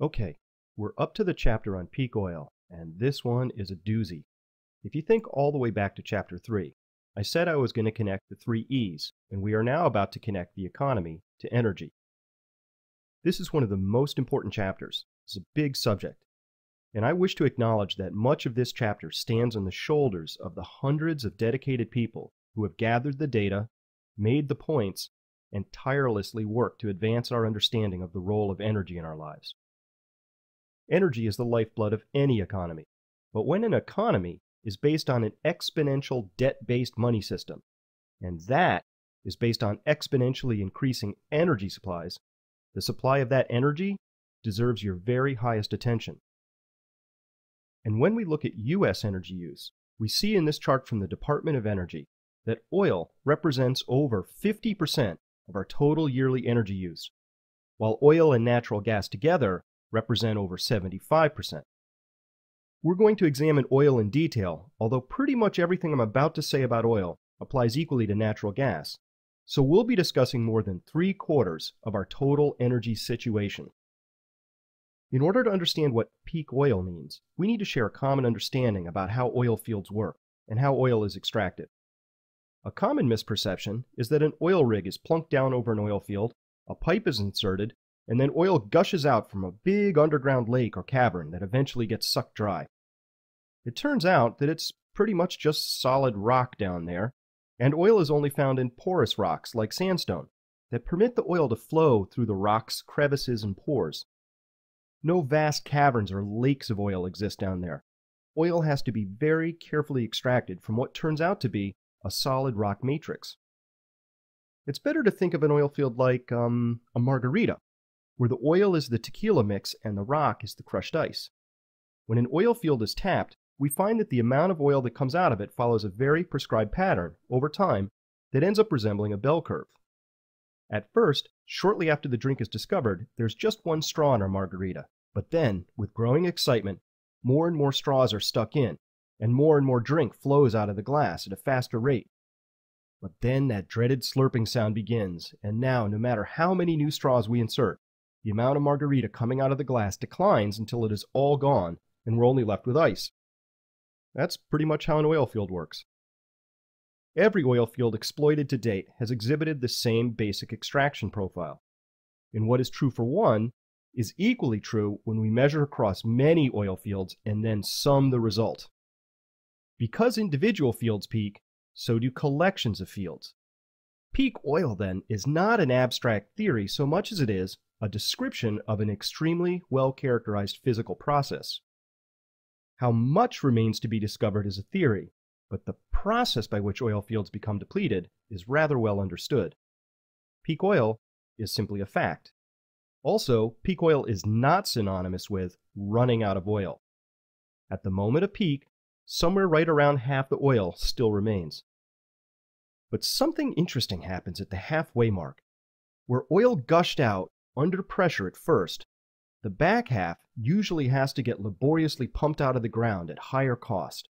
Okay, we're up to the chapter on peak oil, and this one is a doozy. If you think all the way back to chapter 3, I said I was going to connect the three E's, and we are now about to connect the economy to energy. This is one of the most important chapters. It's a big subject, and I wish to acknowledge that much of this chapter stands on the shoulders of the hundreds of dedicated people who have gathered the data, made the points, and tirelessly worked to advance our understanding of the role of energy in our lives. Energy is the lifeblood of any economy, but when an economy is based on an exponential debt-based money system, and that is based on exponentially increasing energy supplies, the supply of that energy deserves your very highest attention. And when we look at U.S. energy use, we see in this chart from the Department of Energy that oil represents over 50% of our total yearly energy use, while oil and natural gas together represent over 75%. We're going to examine oil in detail, although pretty much everything I'm about to say about oil applies equally to natural gas, so we'll be discussing more than 3/4 of our total energy situation. In order to understand what peak oil means, we need to share a common understanding about how oil fields work and how oil is extracted. A common misperception is that an oil rig is plunked down over an oil field, a pipe is inserted, and then oil gushes out from a big underground lake or cavern that eventually gets sucked dry. It turns out that it's pretty much just solid rock down there, and oil is only found in porous rocks like sandstone that permit the oil to flow through the rock's crevices and pores. No vast caverns or lakes of oil exist down there. Oil has to be very carefully extracted from what turns out to be a solid rock matrix. It's better to think of an oil field like a margarita, where the oil is the tequila mix and the rock is the crushed ice. When an oil field is tapped, we find that the amount of oil that comes out of it follows a very prescribed pattern over time that ends up resembling a bell curve. At first, shortly after the drink is discovered, there's just one straw in our margarita, but then, with growing excitement, more and more straws are stuck in, and more drink flows out of the glass at a faster rate. But then that dreaded slurping sound begins, and now, no matter how many new straws we insert, the amount of margarita coming out of the glass declines until it is all gone and we're only left with ice. That's pretty much how an oil field works. Every oil field exploited to date has exhibited the same basic extraction profile. And what is true for one is equally true when we measure across many oil fields and then sum the result. Because individual fields peak, so do collections of fields. Peak oil, then, is not an abstract theory so much as it is a description of an extremely well-characterized physical process. How much remains to be discovered is a theory, but the process by which oil fields become depleted is rather well understood. Peak oil is simply a fact. Also, peak oil is not synonymous with running out of oil. At the moment of peak, somewhere right around half the oil still remains. But something interesting happens at the halfway mark, where oil gushed out under pressure at first. The back half usually has to get laboriously pumped out of the ground at higher cost.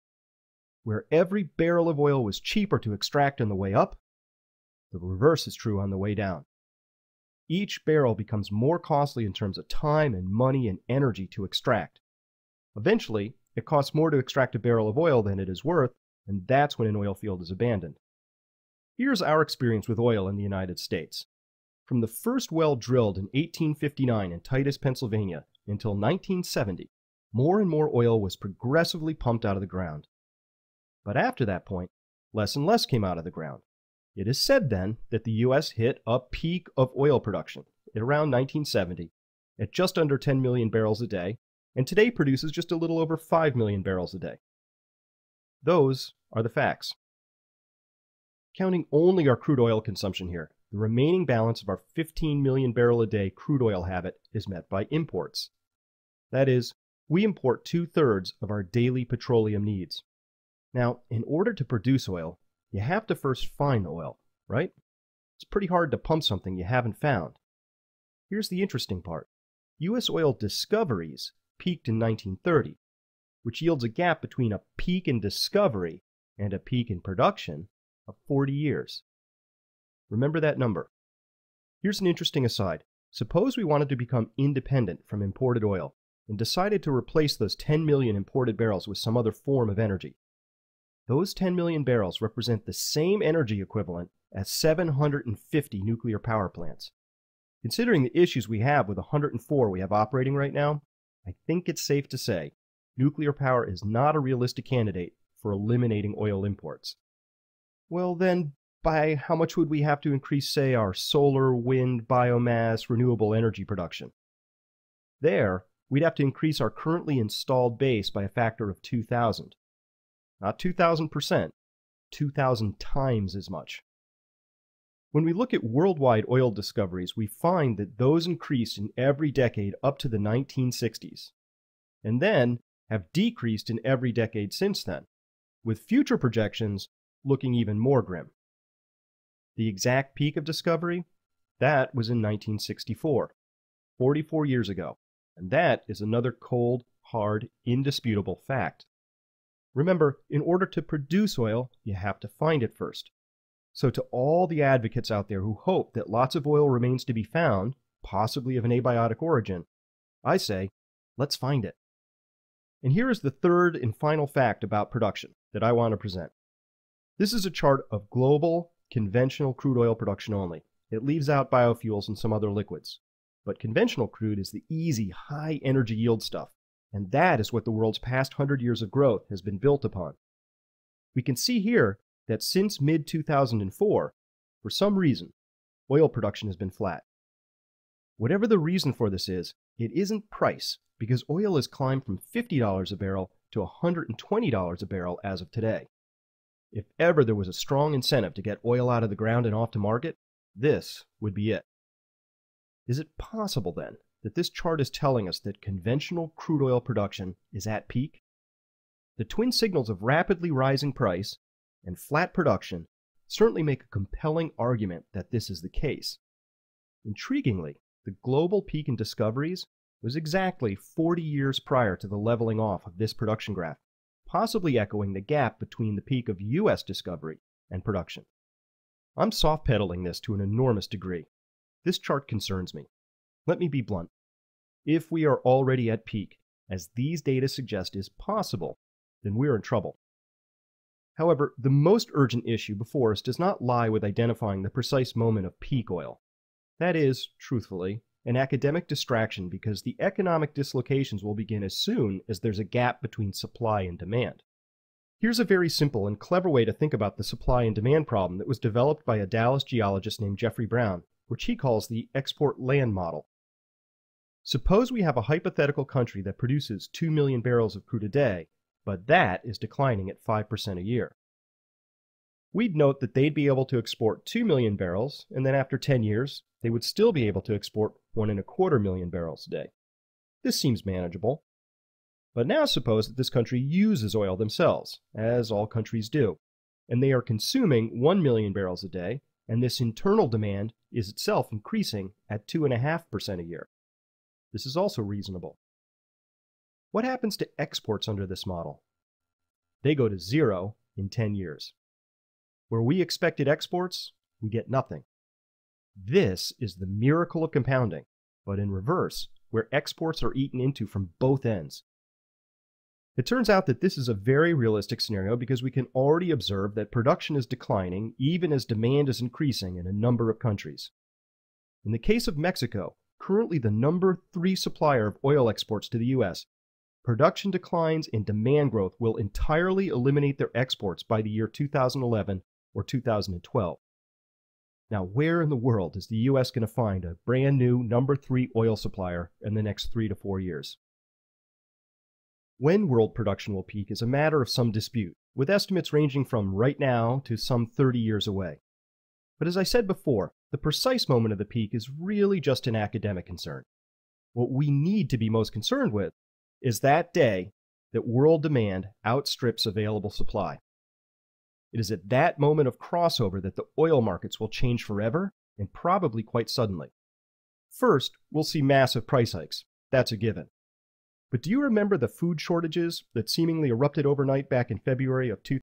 Where every barrel of oil was cheaper to extract on the way up, the reverse is true on the way down. Each barrel becomes more costly in terms of time and money and energy to extract. Eventually, it costs more to extract a barrel of oil than it is worth, and that's when an oil field is abandoned. Here's our experience with oil in the United States. From the first well drilled in 1859 in Titus, Pennsylvania, until 1970, more and more oil was progressively pumped out of the ground. But after that point, less and less came out of the ground. It is said then that the U.S. hit a peak of oil production at around 1970 at just under 10 million barrels a day, and today produces just a little over 5 million barrels a day. Those are the facts. Counting only our crude oil consumption here, the remaining balance of our 15 million barrel a day crude oil habit is met by imports. That is, we import 2/3 of our daily petroleum needs. Now, in order to produce oil, you have to first find oil, right? It's pretty hard to pump something you haven't found. Here's the interesting part. U.S. oil discoveries peaked in 1930, which yields a gap between a peak in discovery and a peak in production of 40 years. Remember that number. Here's an interesting aside. Suppose we wanted to become independent from imported oil and decided to replace those 10 million imported barrels with some other form of energy. Those 10 million barrels represent the same energy equivalent as 750 nuclear power plants. Considering the issues we have with 104 we have operating right now, I think it's safe to say nuclear power is not a realistic candidate for eliminating oil imports. Well then, by how much would we have to increase, say, our solar, wind, biomass, renewable energy production? There, we'd have to increase our currently installed base by a factor of 2,000. Not 2,000%, 2,000 times as much. When we look at worldwide oil discoveries, we find that those increased in every decade up to the 1960s, and then have decreased in every decade since then, with future projections looking even more grim. The exact peak of discovery? That was in 1964, 44 years ago, and that is another cold, hard, indisputable fact. Remember, in order to produce oil, you have to find it first. So to all the advocates out there who hope that lots of oil remains to be found, possibly of an abiotic origin, I say, let's find it. And here is the third and final fact about production that I want to present. This is a chart of global, conventional crude oil production only. It leaves out biofuels and some other liquids. But conventional crude is the easy, high energy yield stuff. And that is what the world's past 100 years of growth has been built upon. We can see here that since mid-2004, for some reason, oil production has been flat. Whatever the reason for this is, it isn't price, because oil has climbed from $50 a barrel to $120 a barrel as of today. If ever there was a strong incentive to get oil out of the ground and off to market, this would be it. Is it possible, then, that this chart is telling us that conventional crude oil production is at peak? The twin signals of rapidly rising price and flat production certainly make a compelling argument that this is the case. Intriguingly, the global peak in discoveries was exactly 40 years prior to the leveling off of this production graph, possibly echoing the gap between the peak of U.S. discovery and production. I'm soft-pedaling this to an enormous degree. This chart concerns me. Let me be blunt. If we are already at peak, as these data suggest is possible, then we're in trouble. However, the most urgent issue before us does not lie with identifying the precise moment of peak oil. That is, truthfully, an academic distraction because the economic dislocations will begin as soon as there's a gap between supply and demand. Here's a very simple and clever way to think about the supply and demand problem that was developed by a Dallas geologist named Jeffrey Brown, which he calls the export land model. Suppose we have a hypothetical country that produces 2 million barrels of crude a day, but that is declining at 5% a year. We'd note that they'd be able to export 2 million barrels, and then after 10 years, they would still be able to export 1.25 million barrels a day. This seems manageable. But now suppose that this country uses oil themselves, as all countries do, and they are consuming 1 million barrels a day, and this internal demand is itself increasing at 2.5% a year. This is also reasonable. What happens to exports under this model? They go to zero in 10 years. Where we expected exports, we get nothing. This is the miracle of compounding, but in reverse, where exports are eaten into from both ends. It turns out that this is a very realistic scenario because we can already observe that production is declining even as demand is increasing in a number of countries. In the case of Mexico, currently the number 3 supplier of oil exports to the U.S., production declines and demand growth will entirely eliminate their exports by the year 2011 or 2012. Now, where in the world is the U.S. going to find a brand new number 3 oil supplier in the next 3 to 4 years? When world production will peak is a matter of some dispute, with estimates ranging from right now to some 30 years away. But as I said before, the precise moment of the peak is really just an academic concern. What we need to be most concerned with is that day that world demand outstrips available supply. It is at that moment of crossover that the oil markets will change forever, and probably quite suddenly. First, we'll see massive price hikes. That's a given. But do you remember the food shortages that seemingly erupted overnight back in February of 2008?